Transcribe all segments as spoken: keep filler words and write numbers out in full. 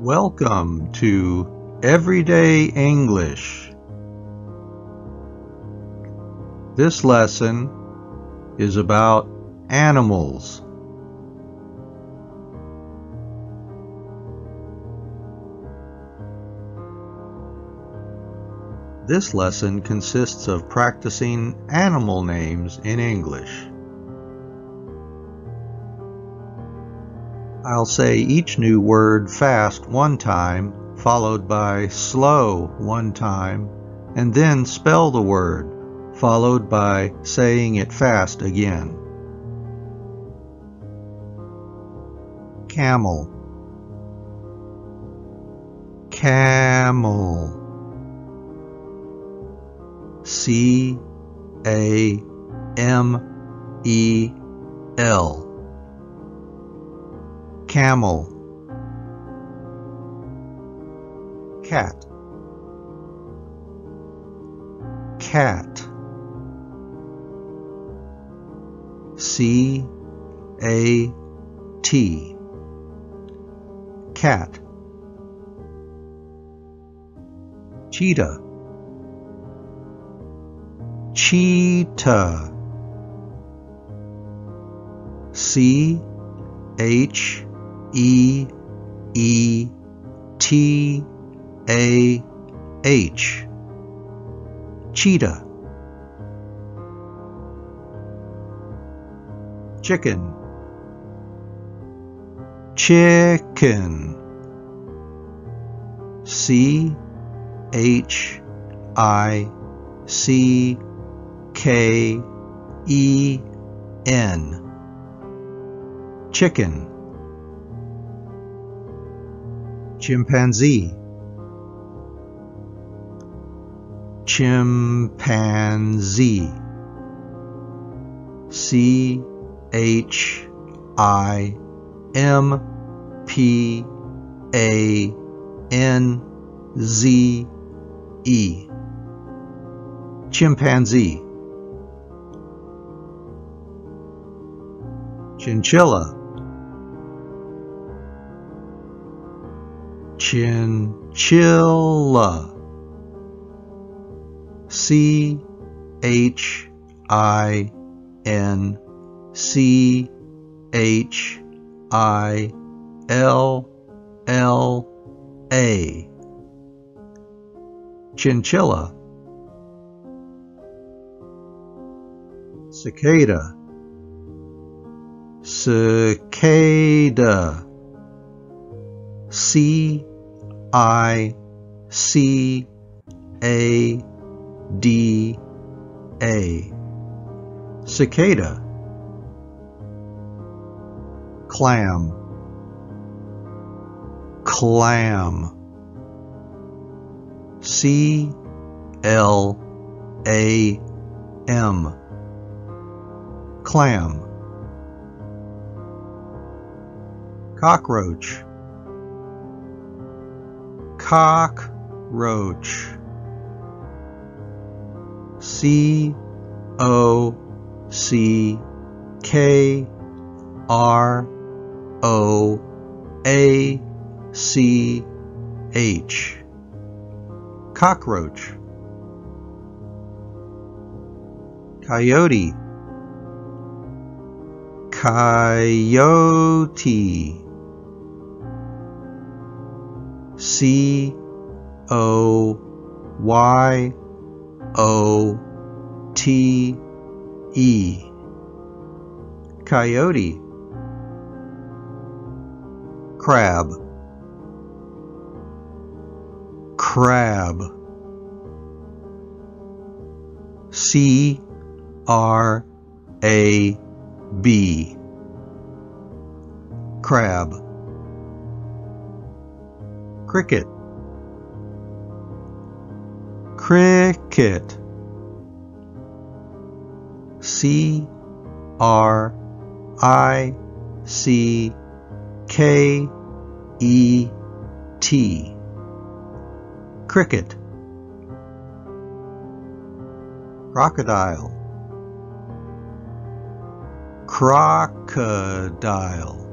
Welcome to Everyday English. This lesson is about animals. This lesson consists of practicing animal names in English. I'll say each new word fast one time, followed by slow one time, and then spell the word, followed by saying it fast again. Camel. Camel. C A M E L. Camel. Cat. Cat. C A T. Cat. Cheetah. Cheetah. C H E E T A H. Cheetah. Chicken. Chicken. C H I C K E N. Chicken. Chimpanzee. Chimpanzee. C H I M P A N Z E. Chimpanzee. Chinchilla. Chinchilla. C H I N C H I L L A. Chinchilla. Cicada. Cicada. C I C A D A. Cicada. Clam. Clam. C L A M. Clam. Cockroach. Cockroach. C O C K R O A C H. Cockroach. Coyote. Coyote. C O Y O T E. Coyote. Crab. Crab. C R A B. Crab. Cricket. Cricket. C R I C K E T. Cricket. Crocodile. Crocodile.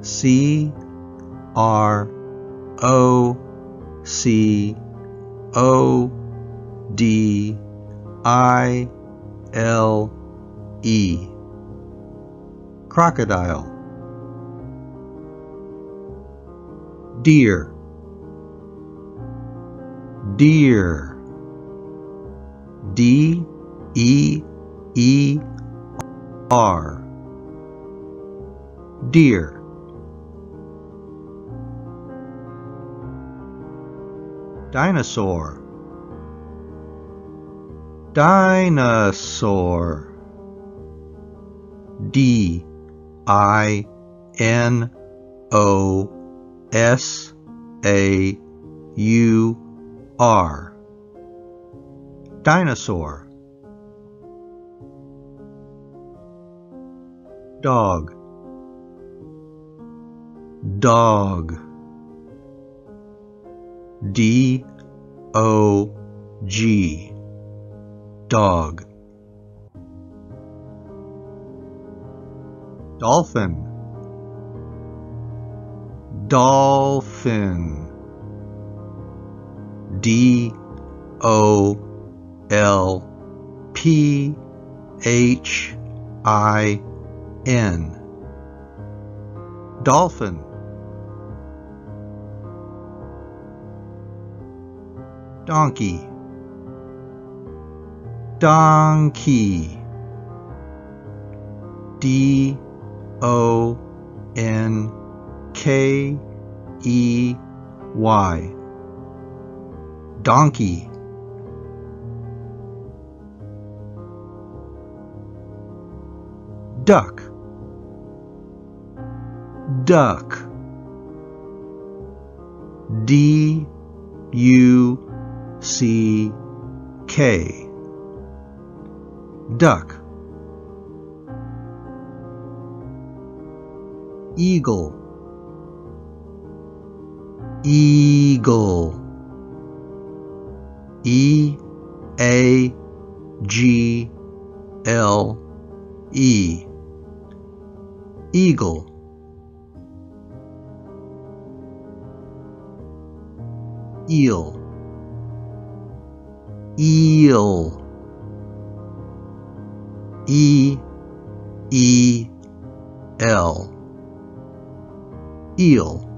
C C R O C O D I L E. Crocodile. Deer. Deer. D E E R. Deer. Dinosaur. Dinosaur. D I N O S A U R. Dinosaur. Dog. Dog. D O G. Dog. Dolphin. Dolphin. D O L P H I N. Dolphin. Donkey. Donkey. D O N K E Y. Donkey. Duck. Duck. D U C K. Duck. Eagle. Eagle. E A G L E. Eagle. Eel. Eel. E E L. Eel.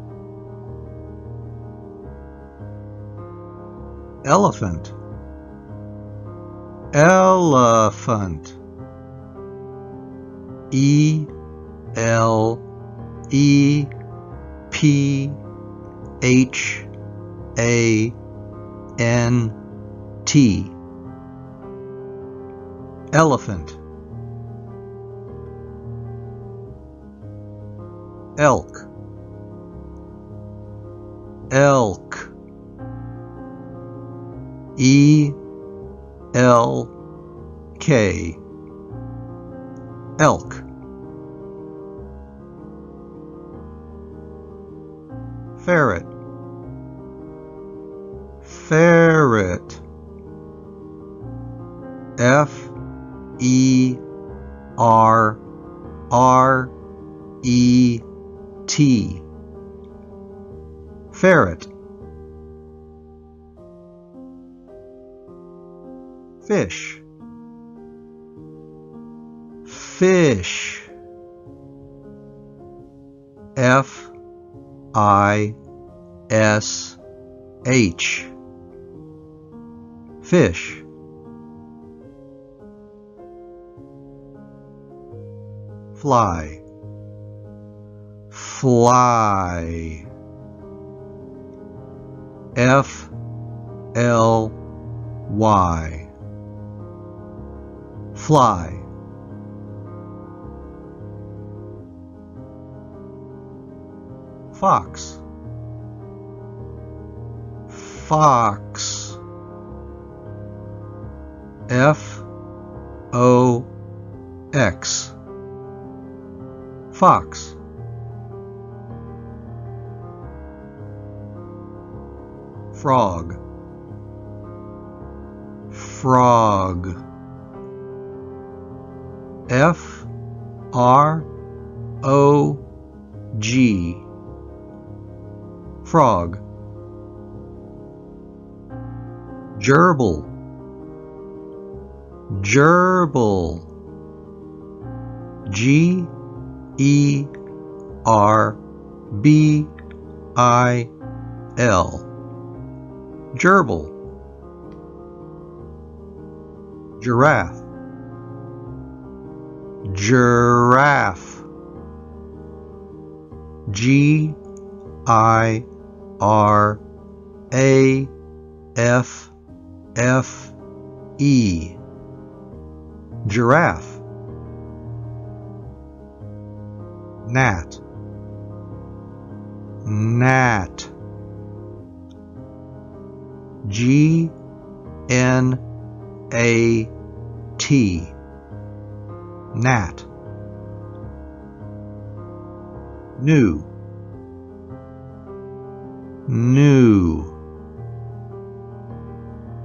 Elephant. Elephant. E L E P H A N T. Elephant. Elk. Elk. E L K. Elk. Ferret. Ferret. F E R R E T. Ferret. Fish. Fish. F I S H. Fish. Fly. Fly. F L Y. Fly. Fox. Fox. F O X. Fox. Frog. Frog. F R O G. Frog. Gerbil. Gerbil. G. E. R. B. I. L. Gerbil. Giraffe. Giraffe. G. I. R. A. F. F. E. Giraffe. Gnat. Gnat. G. N. A. T. Gnat. New. New.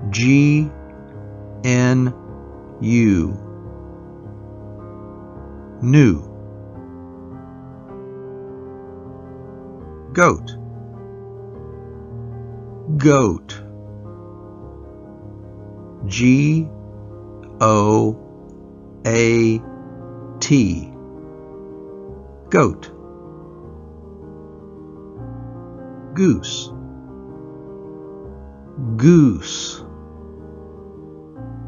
G. N. U. New. Goat. Goat. G. O. A. T. Goat. Goose. Goose.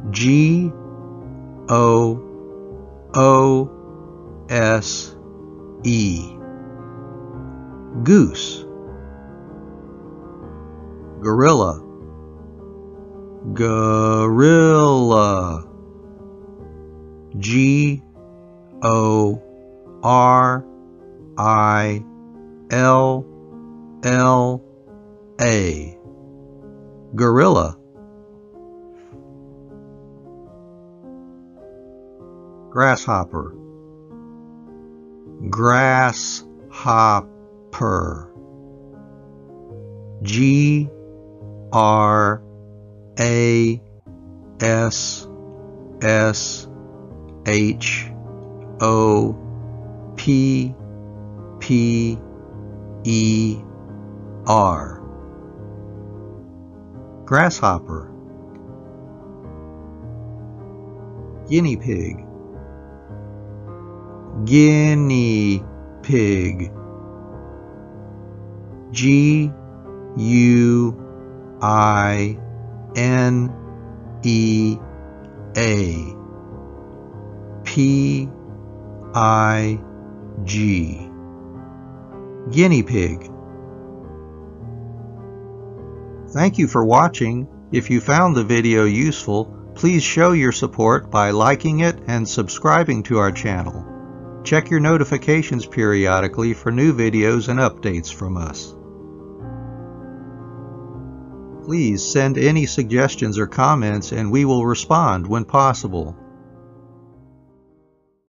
G. O. O. S. E. Goose. Gorilla. Gorilla. G. O. R. I. L. L. A. Gorilla. Grasshopper. Grasshopper. G. R. A. S. S. H. O. P. P. E. R. Grasshopper. Guinea pig. Guinea pig. G. U. I. N. E. A. P. I. G. Guinea pig. Thank you for watching. If you found the video useful, please show your support by liking it and subscribing to our channel. Check your notifications periodically for new videos and updates from us. Please send any suggestions or comments and we will respond when possible.